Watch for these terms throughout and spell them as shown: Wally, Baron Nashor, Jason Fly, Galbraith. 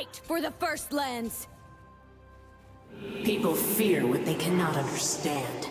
Fight for the First Lands! People fear what they cannot understand.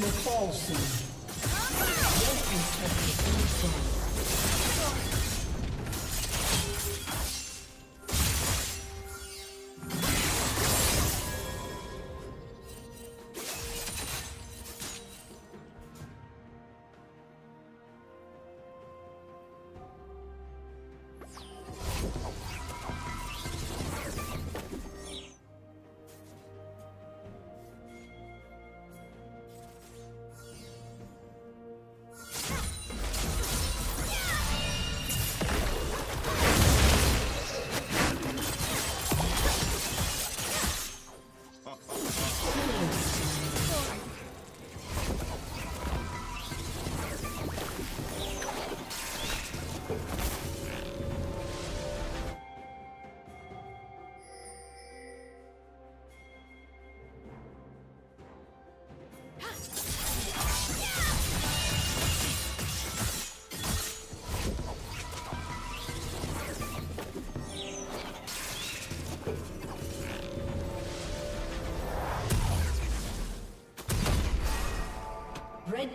will fall soon. Red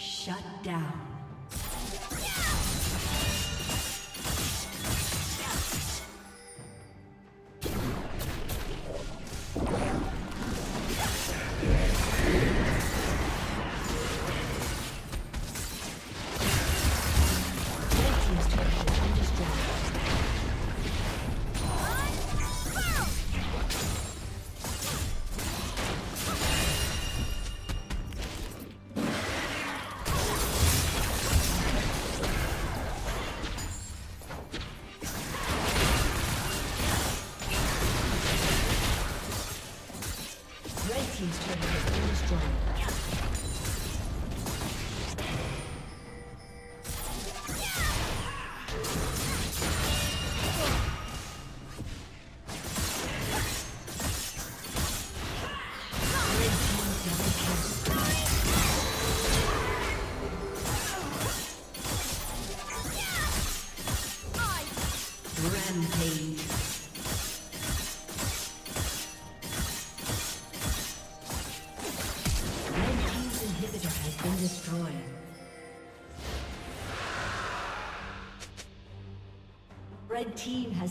Shut down. Red team has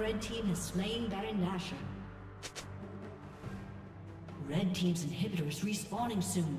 Red team has slain Baron Nashor. Red team's inhibitor is respawning soon.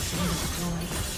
Destroyed.